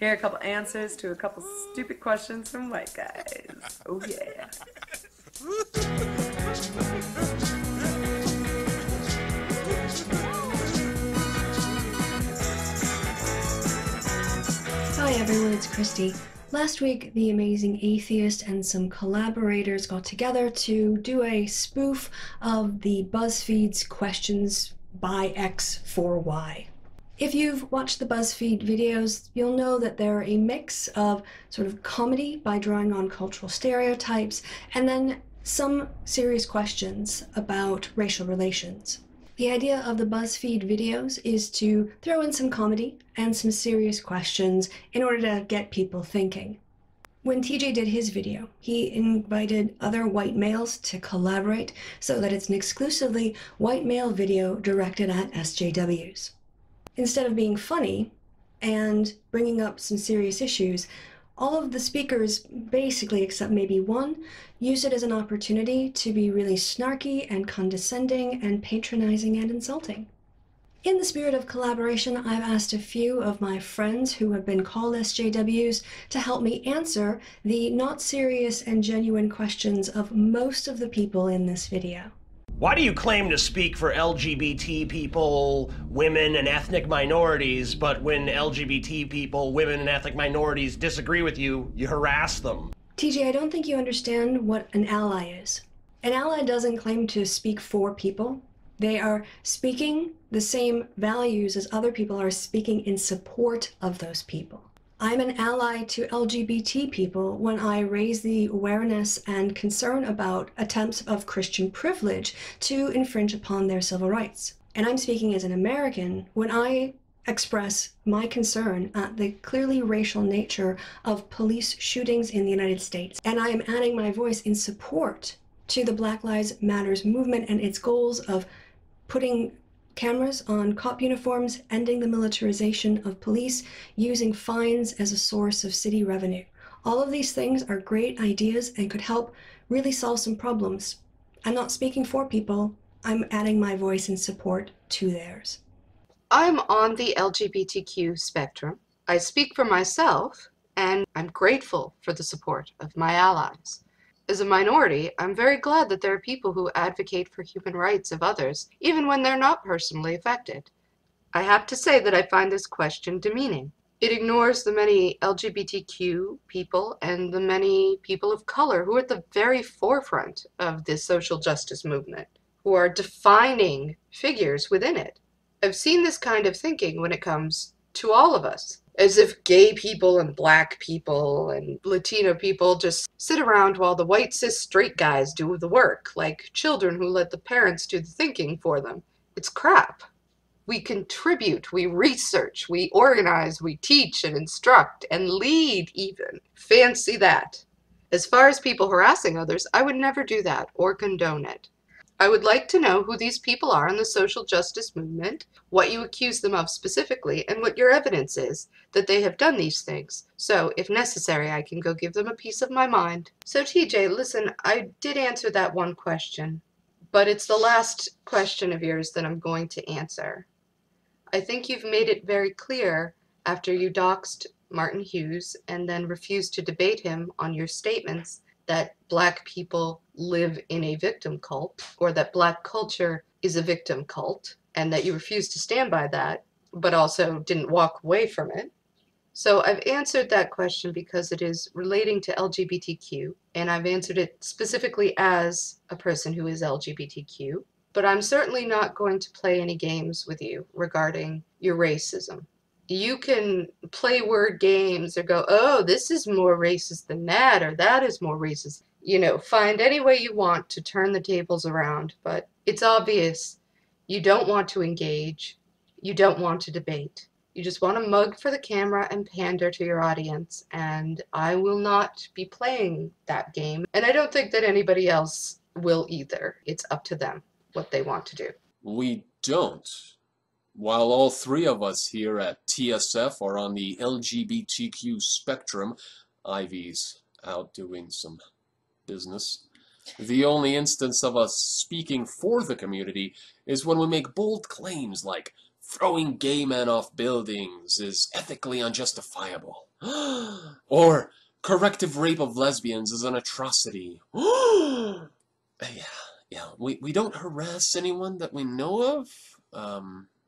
Here are a couple answers to a couple stupid questions from white guys. Oh, yeah. Hi, everyone. It's Christy. Last week, the Amazing Atheist and some collaborators got together to do a spoof of the BuzzFeed's questions by X for Y. If you've watched the BuzzFeed videos, you'll know that they're a mix of sort of comedy by drawing on cultural stereotypes and then some serious questions about racial relations. The idea of the BuzzFeed videos is to throw in some comedy and some serious questions in order to get people thinking. When TJ did his video, he invited other white males to collaborate so that it's an exclusively white male video directed at SJWs. Instead of being funny and bringing up some serious issues, all of the speakers, basically except maybe one, use it as an opportunity to be really snarky and condescending and patronizing and insulting. In the spirit of collaboration, I've asked a few of my friends who have been called SJWs to help me answer the not serious and genuine questions of most of the people in this video. Why do you claim to speak for LGBT people, women, and ethnic minorities, but when LGBT people, women, and ethnic minorities disagree with you, you harass them? TJ, I don't think you understand what an ally is. An ally doesn't claim to speak for people. They are speaking the same values as other people are speaking in support of those people. I'm an ally to LGBT people when I raise the awareness and concern about attempts of Christian privilege to infringe upon their civil rights. And I'm speaking as an American when I express my concern at the clearly racial nature of police shootings in the United States. And I am adding my voice in support to the Black Lives Matter movement and its goals of putting cameras on cop uniforms, ending the militarization of police, using fines as a source of city revenue. All of these things are great ideas and could help really solve some problems. I'm not speaking for people, I'm adding my voice and support to theirs. I'm on the LGBTQ spectrum. I speak for myself, and I'm grateful for the support of my allies. As a minority, I'm very glad that there are people who advocate for human rights of others, even when they're not personally affected. I have to say that I find this question demeaning. It ignores the many LGBTQ people and the many people of color who are at the very forefront of this social justice movement, who are defining figures within it. I've seen this kind of thinking when it comes to all of us, as if gay people and black people and Latino people just sit around while the white cis straight guys do the work, like children who let the parents do the thinking for them. It's crap. We contribute, we research, we organize, we teach and instruct and lead even. Fancy that. As far as people harassing others, I would never do that or condone it. I would like to know who these people are in the social justice movement, what you accuse them of specifically, and what your evidence is that they have done these things. So, if necessary, I can go give them a piece of my mind. So, TJ, listen, I did answer that one question, but it's the last question of yours that I'm going to answer. I think you've made it very clear after you doxed Martin Hughes and then refused to debate him on your statements that black people live in a victim cult, or that black culture is a victim cult, and that you refuse to stand by that, but also didn't walk away from it. So I've answered that question because it is relating to LGBTQ, and I've answered it specifically as a person who is LGBTQ, but I'm certainly not going to play any games with you regarding your racism. You can play word games or go, oh, this is more racist than that, or that is more racist. You know, find any way you want to turn the tables around, but it's obvious you don't want to engage, you don't want to debate. You just want to mug for the camera and pander to your audience, and I will not be playing that game, and I don't think that anybody else will either. It's up to them what they want to do. We don't. While all three of us here at TSF are on the LGBTQ spectrum, Ivy's out doing some business. The only instance of us speaking for the community is when we make bold claims like throwing gay men off buildings is ethically unjustifiable. Or corrective rape of lesbians is an atrocity. Yeah. We don't harass anyone that we know of.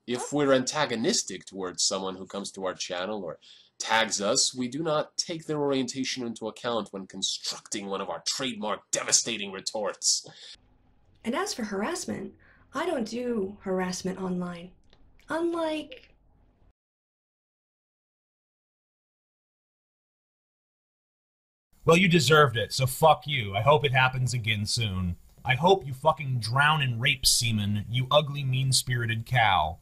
If we're antagonistic towards someone who comes to our channel or tags us, we do not take their orientation into account when constructing one of our trademark devastating retorts. And as for harassment, I don't do harassment online. Unlike... Well, you deserved it, so fuck you. I hope it happens again soon. I hope you fucking drown in rape semen, you ugly, mean-spirited cow.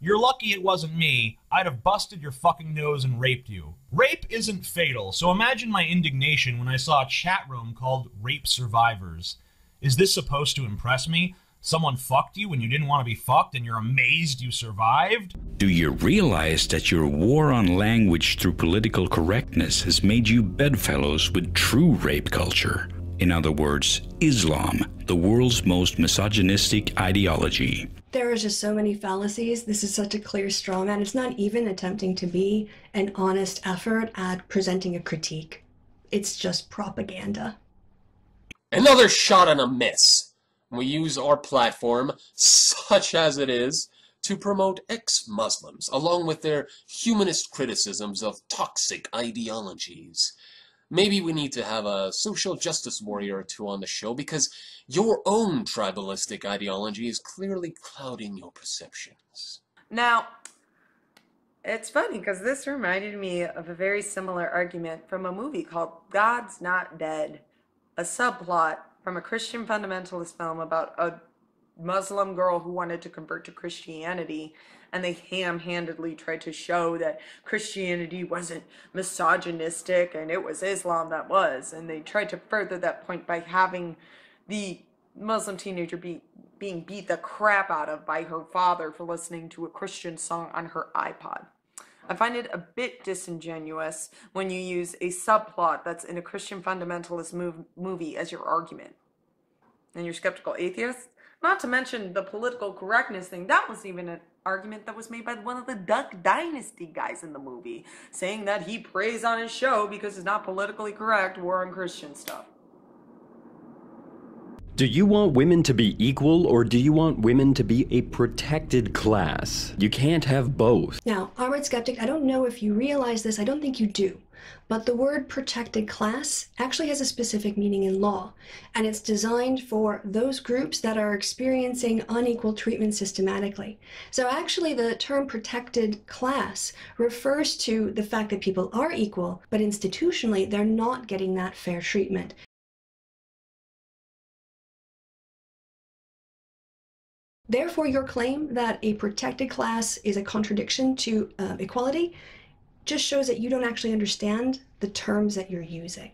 You're lucky it wasn't me. I'd have busted your fucking nose and raped you. Rape isn't fatal, so imagine my indignation when I saw a chat room called Rape Survivors. Is this supposed to impress me? Someone fucked you when you didn't want to be fucked and you're amazed you survived? Do you realize that your war on language through political correctness has made you bedfellows with true rape culture? In other words, Islam, the world's most misogynistic ideology. There are just so many fallacies. This is such a clear straw man. It's not even attempting to be an honest effort at presenting a critique. It's just propaganda. Another shot and a miss. We use our platform, such as it is, to promote ex-Muslims, along with their humanist criticisms of toxic ideologies. Maybe we need to have a social justice warrior or two on the show, because your own tribalistic ideology is clearly clouding your perceptions. Now, it's funny, because this reminded me of a very similar argument from a movie called God's Not Dead, a subplot from a Christian fundamentalist film about a Muslim girl who wanted to convert to Christianity, and they ham-handedly tried to show that Christianity wasn't misogynistic and it was Islam that was, and they tried to further that point by having the Muslim teenager being beat the crap out of by her father for listening to a Christian song on her iPod. I find it a bit disingenuous when you use a subplot that's in a Christian fundamentalist movie as your argument. And you're skeptical atheists? Not to mention the political correctness thing. That was even an argument that was made by one of the Duck Dynasty guys in the movie, saying that he preys on his show because it's not politically correct war on Christian stuff. Do you want women to be equal, or do you want women to be a protected class? You can't have both. Now, Armoured Skeptic, I don't know if you realize this, I don't think you do, but the word protected class actually has a specific meaning in law, and it's designed for those groups that are experiencing unequal treatment systematically. So actually the term protected class refers to the fact that people are equal, but institutionally they're not getting that fair treatment. Therefore, your claim that a protected class is a contradiction to equality just shows that you don't actually understand the terms that you're using.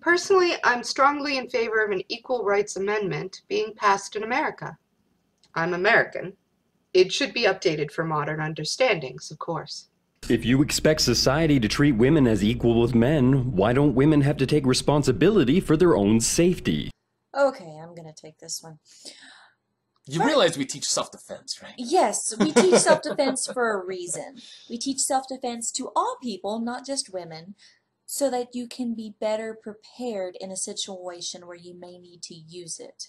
Personally, I'm strongly in favor of an equal rights amendment being passed in America. I'm American. It should be updated for modern understandings, of course. If you expect society to treat women as equal with men, why don't women have to take responsibility for their own safety? Okay, I'm going to take this one. You realize we teach self-defense, right? Yes, we teach self-defense for a reason. We teach self-defense to all people, not just women, so that you can be better prepared in a situation where you may need to use it.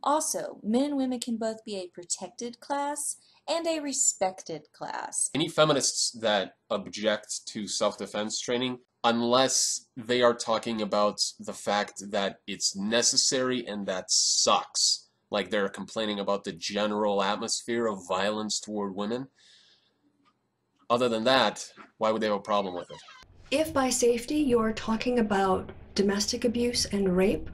Also, men and women can both be a protected class and a respected class. Any feminists that object to self-defense training, unless they are talking about the fact that it's necessary and that sucks, like they're complaining about the general atmosphere of violence toward women. Other than that, why would they have a problem with it? If by safety you're talking about domestic abuse and rape,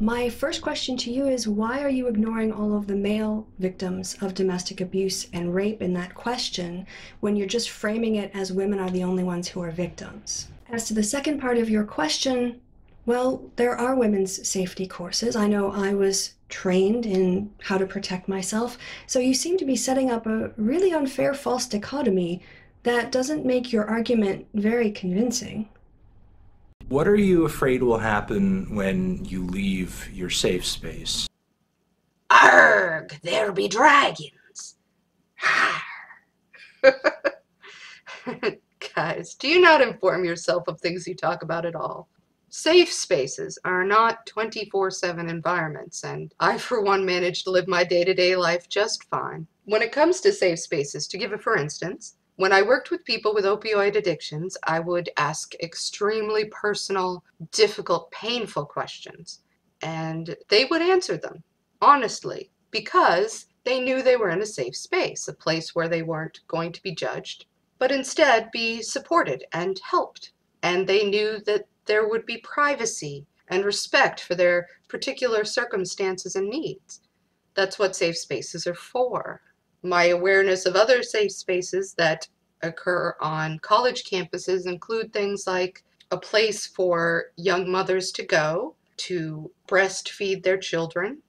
my first question to you is, why are you ignoring all of the male victims of domestic abuse and rape in that question when you're just framing it as women are the only ones who are victims? As to the second part of your question, well, there are women's safety courses. I know I was trained in how to protect myself, so you seem to be setting up a really unfair false dichotomy that doesn't make your argument very convincing. What are you afraid will happen when you leave your safe space? Arrgh! There be dragons! Guys, do you not inform yourself of things you talk about at all? Safe spaces are not 24/7 environments, and I, for one, manage to live my day-to-day life just fine. When it comes to safe spaces, to give a for instance, when I worked with people with opioid addictions, I would ask extremely personal, difficult, painful questions, and they would answer them honestly because they knew they were in a safe space, a place where they weren't going to be judged, but instead be supported and helped, and they knew that there would be privacy and respect for their particular circumstances and needs. That's what safe spaces are for. My awareness of other safe spaces that occur on college campuses include things like a place for young mothers to go to breastfeed their children,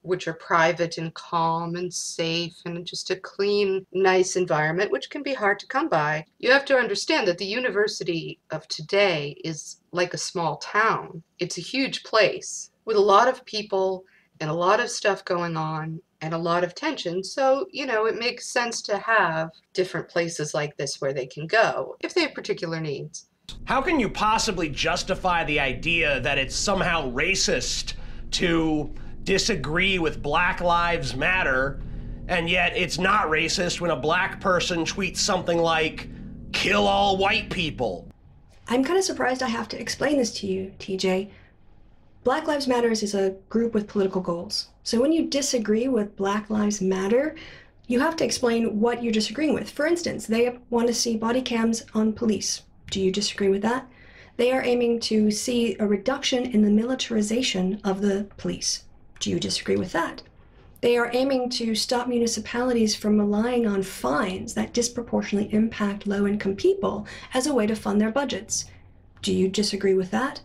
which are private and calm and safe and just a clean, nice environment, which can be hard to come by. You have to understand that the university of today is like a small town. It's a huge place with a lot of people and a lot of stuff going on and a lot of tension. So, you know, it makes sense to have different places like this where they can go if they have particular needs. How can you possibly justify the idea that it's somehow racist to disagree with Black Lives Matter, and yet it's not racist when a black person tweets something like, "Kill all white people"? I'm kind of surprised I have to explain this to you, TJ. Black Lives Matter is a group with political goals. So when you disagree with Black Lives Matter, you have to explain what you're disagreeing with. For instance, they want to see body cams on police. Do you disagree with that? They are aiming to see a reduction in the militarization of the police. Do you disagree with that? They are aiming to stop municipalities from relying on fines that disproportionately impact low-income people as a way to fund their budgets. Do you disagree with that?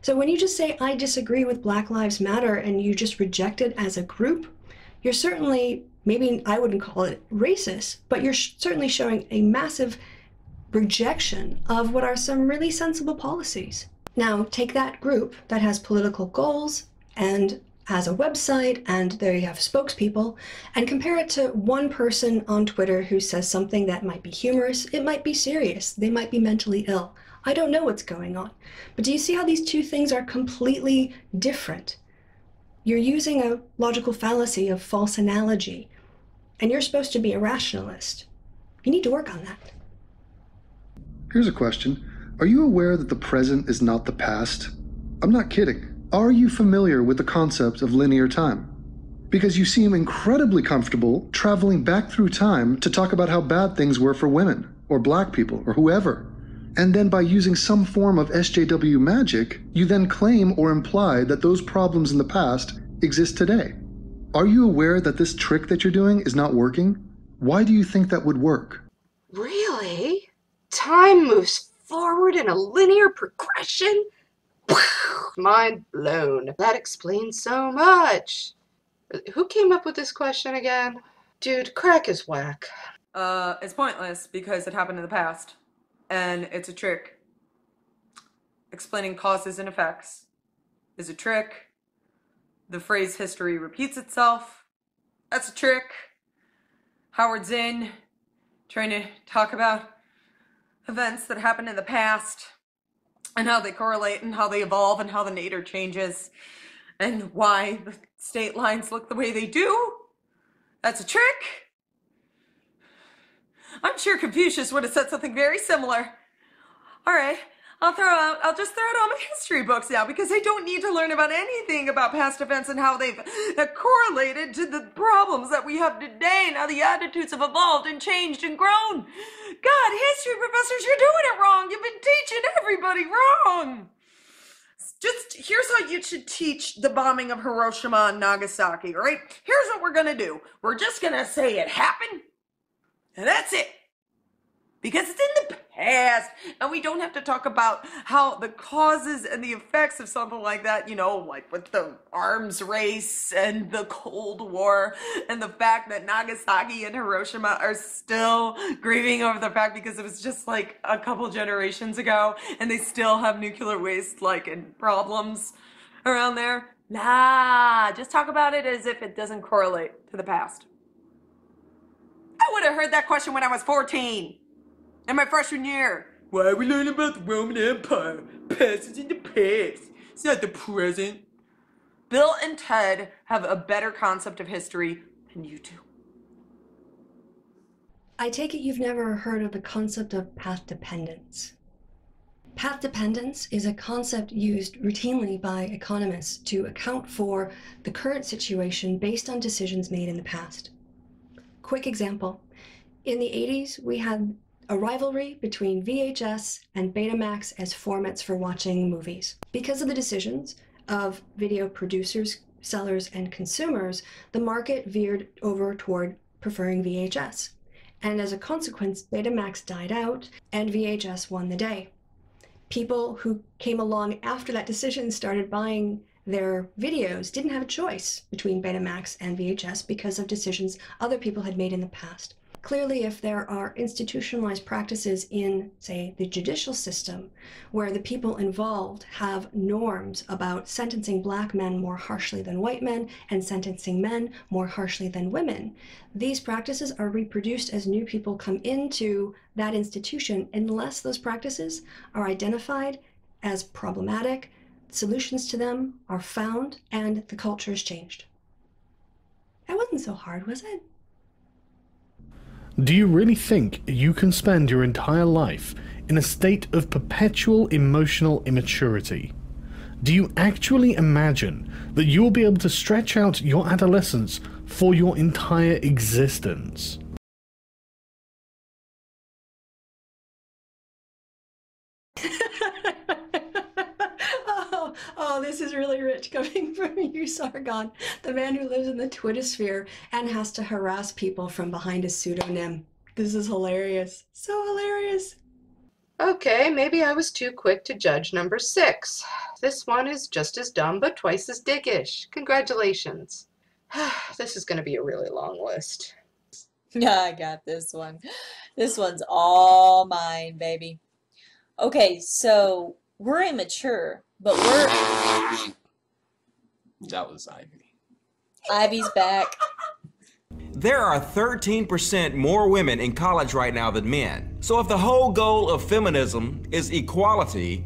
So when you just say, "I disagree with Black Lives Matter," and you just reject it as a group, you're certainly, maybe I wouldn't call it racist, but you're certainly showing a massive rejection of what are some really sensible policies. Now, take that group that has political goals and has a website and they have spokespeople, and compare it to one person on Twitter who says something that might be humorous, it might be serious, they might be mentally ill. I don't know what's going on. But do you see how these two things are completely different? You're using a logical fallacy of false analogy, and you're supposed to be a rationalist. You need to work on that. Here's a question. Are you aware that the present is not the past? I'm not kidding. Are you familiar with the concept of linear time? Because you seem incredibly comfortable traveling back through time to talk about how bad things were for women, or black people, or whoever. And then by using some form of SJW magic, you then claim or imply that those problems in the past exist today. Are you aware that this trick that you're doing is not working? Why do you think that would work? Really? Time moves forward in a linear progression? Mind blown. That explains so much. Who came up with this question again? Dude, crack is whack. It's pointless because it happened in the past. And it's a trick. Explaining causes and effects is a trick. The phrase history repeats itself. That's a trick. Howard Zinn trying to talk about events that happened in the past, and how they correlate, and how they evolve, and how the nadir changes, and why the state lines look the way they do. That's a trick. I'm sure Confucius would have said something very similar. All right, I'll just throw out all my history books now, because I don't need to learn about anything about past events and how they've correlated to the problems that we have today, and how the attitudes have evolved and changed and grown. God, history professors, you're doing it wrong. You've been teaching everybody wrong. Just, here's how you should teach the bombing of Hiroshima and Nagasaki, all right? Here's what we're gonna do. We're just gonna say it happened, and that's it. Because it's in the past, and we don't have to talk about how the causes and the effects of something like that, you know, like with the arms race and the Cold War and the fact that Nagasaki and Hiroshima are still grieving over the fact because it was just like a couple generations ago and they still have nuclear waste like and problems around there. Nah, just talk about it as if it doesn't correlate to the past. I would have heard that question when I was 14, in my freshman year. Why are we learning about the Roman Empire? Past is in the past. It's not the present. Bill and Ted have a better concept of history than you do. I take it you've never heard of the concept of path dependence. Path dependence is a concept used routinely by economists to account for the current situation based on decisions made in the past. Quick example. In the 80s, we had a rivalry between VHS and Betamax as formats for watching movies. Because of the decisions of video producers, sellers, and consumers, the market veered over toward preferring VHS. And as a consequence, Betamax died out and VHS won the day. People who came along after that decision started buying their videos didn't have a choice between Betamax and VHS because of decisions other people had made in the past. Clearly, if there are institutionalized practices in, say, the judicial system, where the people involved have norms about sentencing black men more harshly than white men and sentencing men more harshly than women, these practices are reproduced as new people come into that institution unless those practices are identified as problematic, solutions to them are found, and the culture is changed. That wasn't so hard, was it? Do you really think you can spend your entire life in a state of perpetual emotional immaturity? Do you actually imagine that you will be able to stretch out your adolescence for your entire existence? Oh, this is really rich coming from you, Sargon, the man who lives in the Twitter sphere and has to harass people from behind a pseudonym. This is hilarious. So hilarious. Okay, maybe I was too quick to judge number 6. This one is just as dumb, but twice as dickish. Congratulations. This is going to be a really long list. Yeah, I got this one. This one's all mine, baby. Okay, so we're immature. But we're... That was Ivy. Ivy's back. There are 13% more women in college right now than men. So if the whole goal of feminism is equality,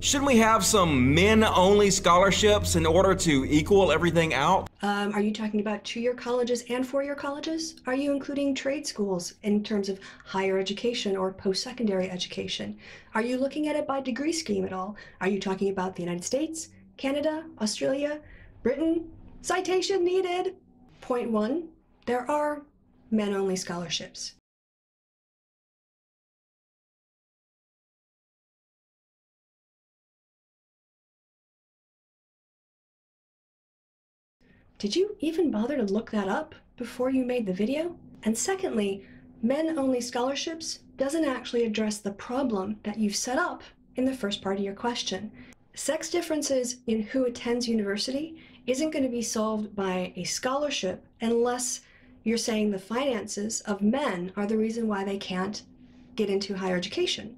shouldn't we have some men-only scholarships in order to equal everything out? Are you talking about two-year colleges and four-year colleges? Are you including trade schools in terms of higher education or post-secondary education? Are you looking at it by degree scheme at all? Are you talking about the United States, Canada, Australia, Britain? Citation needed! Point 1, there are men-only scholarships. Did you even bother to look that up before you made the video? And secondly, men-only scholarships doesn't actually address the problem that you've set up in the first part of your question. Sex differences in who attends university isn't going to be solved by a scholarship unless you're saying the finances of men are the reason why they can't get into higher education.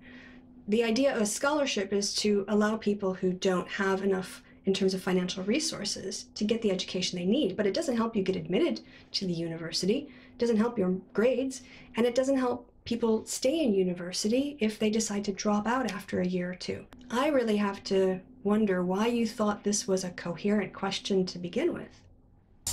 The idea of a scholarship is to allow people who don't have enough in terms of financial resources to get the education they need, but it doesn't help you get admitted to the university, it doesn't help your grades, and it doesn't help people stay in university if they decide to drop out after a year or two. I really have to wonder why you thought this was a coherent question to begin with.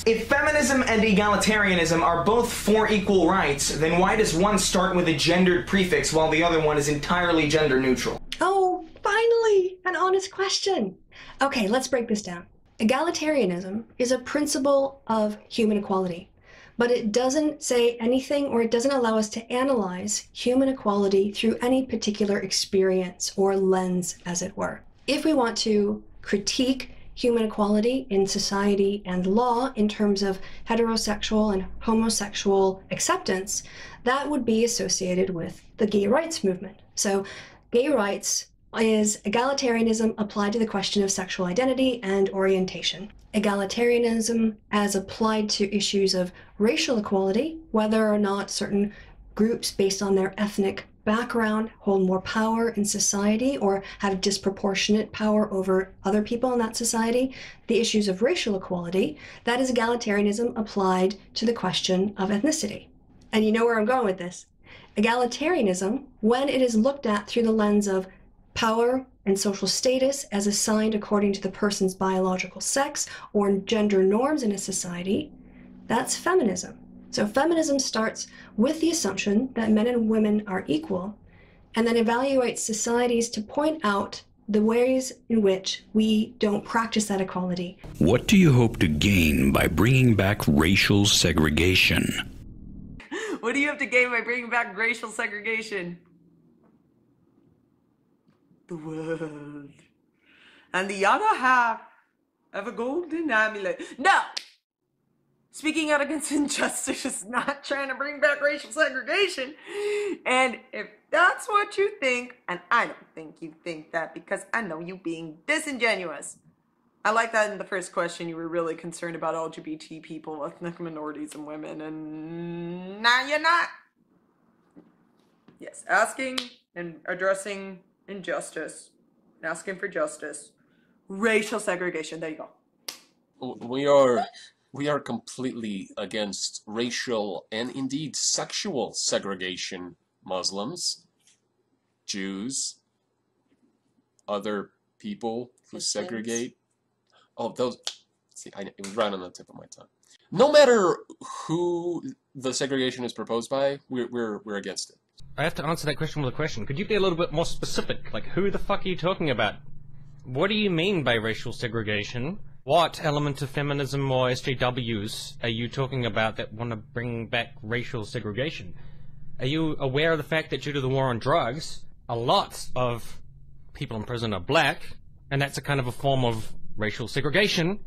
If feminism and egalitarianism are both for equal rights, then why does one start with a gendered prefix while the other one is entirely gender neutral? Oh, finally, an honest question. Okay, let's break this down. Egalitarianism is a principle of human equality, but it doesn't say anything, or it doesn't allow us to analyze human equality through any particular experience or lens, as it were. If we want to critique human equality in society and law in terms of heterosexual and homosexual acceptance, that would be associated with the gay rights movement. So gay rights is egalitarianism applied to the question of sexual identity and orientation. Egalitarianism as applied to issues of racial equality, whether or not certain groups based on their ethnic background hold more power in society or have disproportionate power over other people in that society, the issues of racial equality, that is egalitarianism applied to the question of ethnicity. and you know where I'm going with this, egalitarianism, when it is looked at through the lens of power and social status as assigned according to the person's biological sex or gender norms in a society, that's feminism. So feminism starts with the assumption that men and women are equal, and then evaluates societies to point out the ways in which we don't practice that equality. What do you hope to gain by bringing back racial segregation? What do you have to gain by bringing back racial segregation? The world. And the other half of a golden amulet. No! Speaking out against injustice is not trying to bring back racial segregation. And if that's what you think, and I don't think you think that because I know you being disingenuous. I like that in the first question you were really concerned about LGBT people, ethnic minorities, and women, and now you're not. Yes, asking and addressing injustice, and asking for justice, racial segregation, there you go. We are completely against racial and indeed sexual segregation. Muslims, Jews, other people who segregate. Oh, those, see, it was right on the tip of my tongue. No matter who the segregation is proposed by, we're against it. I have to answer that question with a question. Could you be a little bit more specific? Like, who the fuck are you talking about? What do you mean by racial segregation? What element of feminism or SJWs are you talking about that want to bring back racial segregation? Are you aware of the fact that due to the war on drugs, a lot of people in prison are black, and that's a kind of a form of racial segregation?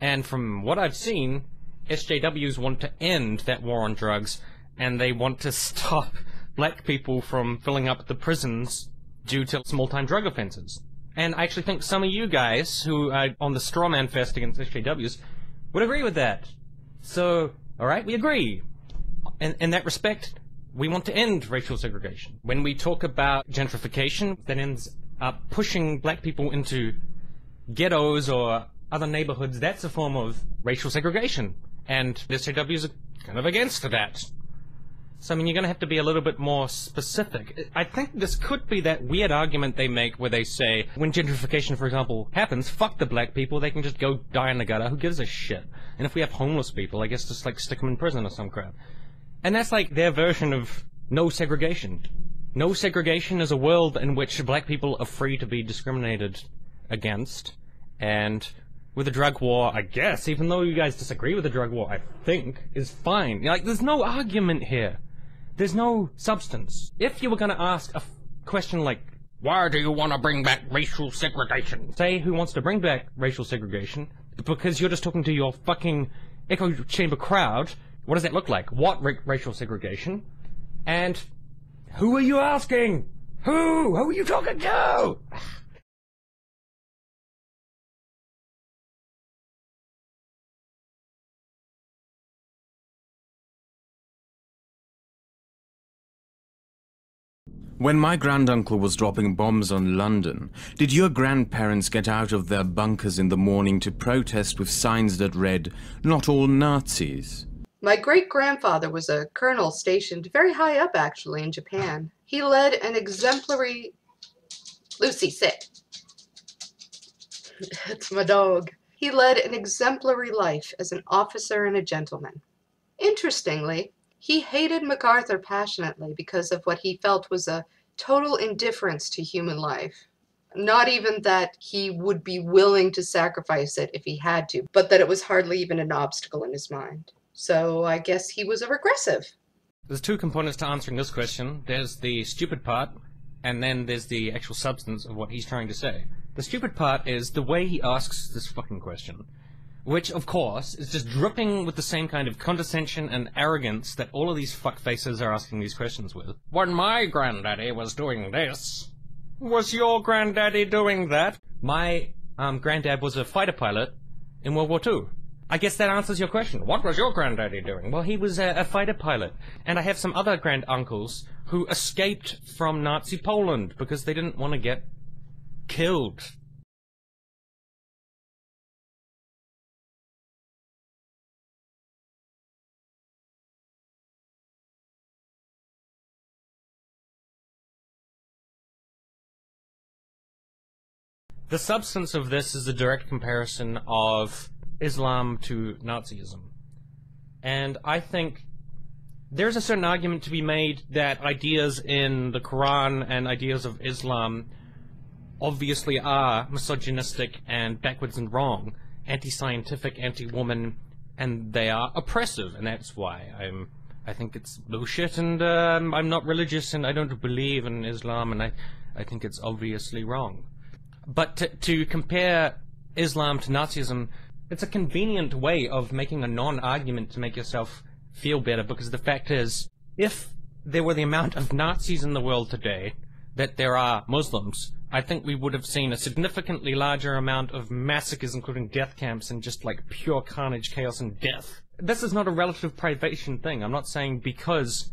And from what I've seen, SJWs want to end that war on drugs, and they want to stop black people from filling up the prisons due to small-time drug offenses. And I actually think some of you guys who are on the straw man fest against SJWs would agree with that. So, alright, we agree. In that respect, we want to end racial segregation. When we talk about gentrification, that ends up pushing black people into ghettos or other neighborhoods, that's a form of racial segregation. And the SJWs are kind of against that. So, I mean, you're going to have to be a little bit more specific. I think this could be that weird argument they make where they say, when gentrification, for example, happens, fuck the black people, they can just go die in the gutter, who gives a shit? And if we have homeless people, I guess just, like, stick them in prison or some crap. And that's like their version of no segregation. No segregation is a world in which black people are free to be discriminated against. And with the drug war, I guess, even though you guys disagree with the drug war, I think, is fine. Like, there's no argument here. There's no substance. If you were going to ask a question like, why do you want to bring back racial segregation? Say who wants to bring back racial segregation, because you're just talking to your fucking echo chamber crowd. What does that look like? What racial segregation? And who are you asking? Who? Who are you talking to? When my granduncle was dropping bombs on London, did your grandparents get out of their bunkers in the morning to protest with signs that read, "Not all Nazis"? My great-grandfather was a colonel stationed very high up, actually, in Japan. He led an exemplary... Lucy, sit. It's my dog. He led an exemplary life as an officer and a gentleman. Interestingly, he hated MacArthur passionately because of what he felt was a total indifference to human life. Not even that he would be willing to sacrifice it if he had to, but that it was hardly even an obstacle in his mind. So I guess he was a regressive. There's two components to answering this question. There's the stupid part, and then there's the actual substance of what he's trying to say. The stupid part is the way he asks this fucking question, which, of course, is just dripping with the same kind of condescension and arrogance that all of these fuckfaces are asking these questions with. When my granddaddy was doing this, was your granddaddy doing that? My granddad was a fighter pilot in World War II. I guess that answers your question. What was your granddaddy doing? Well, he was a fighter pilot. And I have some other granduncles who escaped from Nazi Poland because they didn't want to get killed. The substance of this is a direct comparison of Islam to Nazism. And I think there's a certain argument to be made that ideas in the Quran and ideas of Islam obviously are misogynistic and backwards and wrong, anti-scientific, anti-woman, and they are oppressive, and that's why I think it's bullshit, and I'm not religious, and I don't believe in Islam, and I think it's obviously wrong. But to compare Islam to Nazism, it's a convenient way of making a non-argument to make yourself feel better, because the fact is, if there were the amount of Nazis in the world today that there are Muslims, I think we would have seen a significantly larger amount of massacres, including death camps and just like pure carnage, chaos, and death. This is not a relative privation thing. I'm not saying because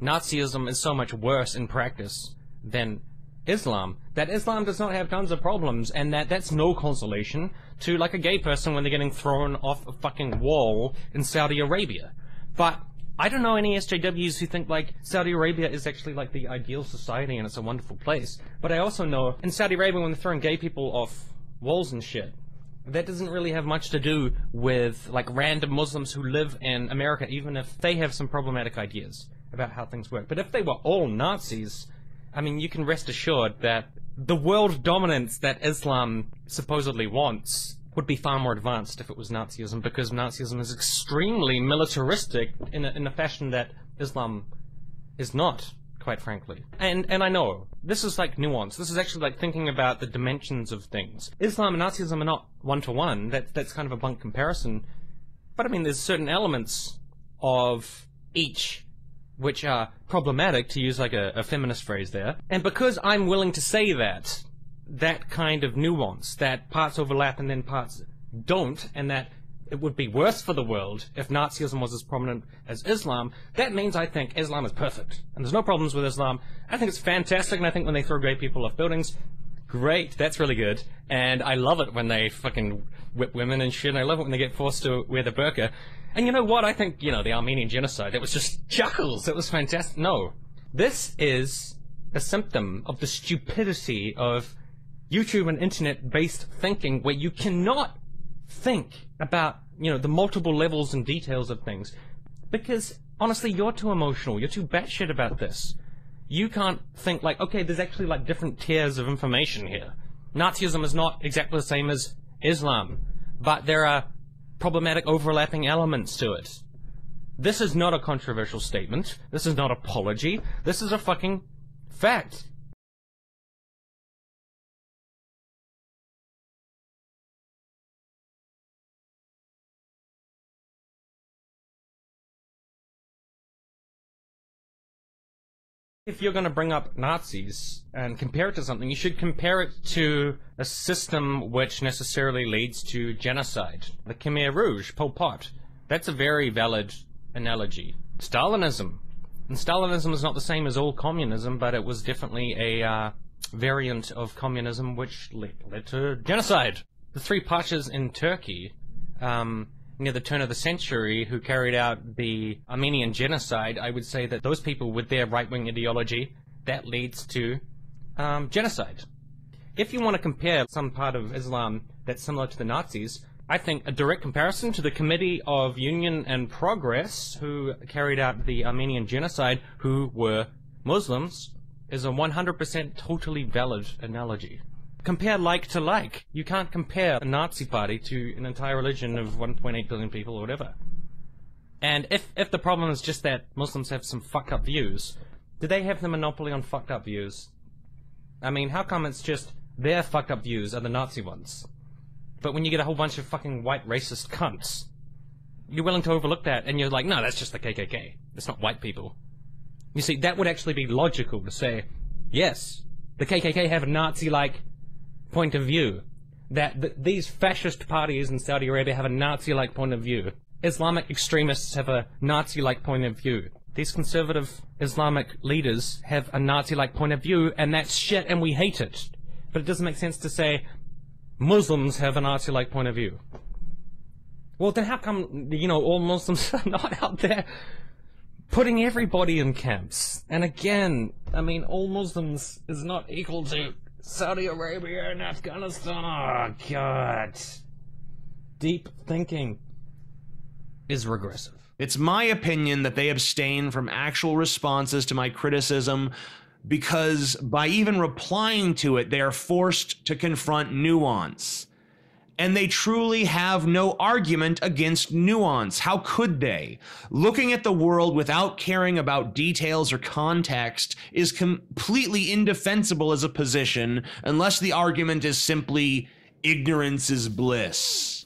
Nazism is so much worse in practice than Islam, that Islam does not have tons of problems, and that's no consolation to like a gay person when they're getting thrown off a fucking wall in Saudi Arabia. But I don't know any SJWs who think like Saudi Arabia is actually like the ideal society and it's a wonderful place. But I also know in Saudi Arabia when they're throwing gay people off walls and shit, that doesn't really have much to do with like random Muslims who live in America, even if they have some problematic ideas about how things work. But if they were all Nazis, I mean, you can rest assured that the world dominance that Islam supposedly wants would be far more advanced if it was Nazism, because Nazism is extremely militaristic in a fashion that Islam is not, quite frankly. And I know, this is like nuance, this is actually like thinking about the dimensions of things. Islam and Nazism are not one-to-one, that's kind of a bunk comparison, but I mean there's certain elements of each which are problematic, to use like a feminist phrase there, and because I'm willing to say that, that kind of nuance, that parts overlap and then parts don't, and that it would be worse for the world if Nazism was as prominent as Islam, that means I think Islam is perfect. And there's no problems with Islam. I think it's fantastic, and I think when they throw gay people off buildings, great, that's really good. And I love it when they fucking whip women and shit, and I love it when they get forced to wear the burqa. And you know what, I think, you know, the Armenian genocide, it was just chuckles, it was fantastic. No. This is a symptom of the stupidity of YouTube and internet-based thinking, where you cannot think about, you know, the multiple levels and details of things, because honestly you're too emotional, you're too batshit about this. You can't think like, okay, there's actually like different tiers of information here. Nazism is not exactly the same as Islam, but there are problematic overlapping elements to it. This is not a controversial statement, this is not an apology, this is a fucking fact. If you're going to bring up Nazis and compare it to something, you should compare it to a system which necessarily leads to genocide. The Khmer Rouge, Pol Pot, that's a very valid analogy. Stalinism. And Stalinism is not the same as all communism, but it was definitely a variant of communism which led to genocide. The three pashas in Turkey, near the turn of the century, who carried out the Armenian genocide, I would say that those people with their right-wing ideology, that leads to genocide. If you want to compare some part of Islam that's similar to the Nazis, I think a direct comparison to the Committee of Union and Progress, who carried out the Armenian genocide, who were Muslims, is a 100% totally valid analogy. Compare like to like. You can't compare a Nazi party to an entire religion of 1.8 billion people or whatever. And if the problem is just that Muslims have some fucked up views, do they have the monopoly on fucked up views? I mean, how come it's just their fucked up views are the Nazi ones? But when you get a whole bunch of fucking white racist cunts, you're willing to overlook that and you're like, no, that's just the KKK. It's not white people. You see, that would actually be logical to say, yes, the KKK have a Nazi-like point of view, that these fascist parties in Saudi Arabia have a Nazi-like point of view. Islamic extremists have a Nazi-like point of view. These conservative Islamic leaders have a Nazi-like point of view, and that's shit and we hate it. But it doesn't make sense to say Muslims have a Nazi-like point of view. Well, then how come, you know, all Muslims are not out there putting everybody in camps? And again, I mean, all Muslims is not equal to Saudi Arabia and Afghanistan. Oh, God. Deep thinking is regressive. It's my opinion that they abstain from actual responses to my criticism because by even replying to it, they are forced to confront nuance. And they truly have no argument against nuance. How could they? Looking at the world without caring about details or context is completely indefensible as a position unless the argument is simply ignorance is bliss.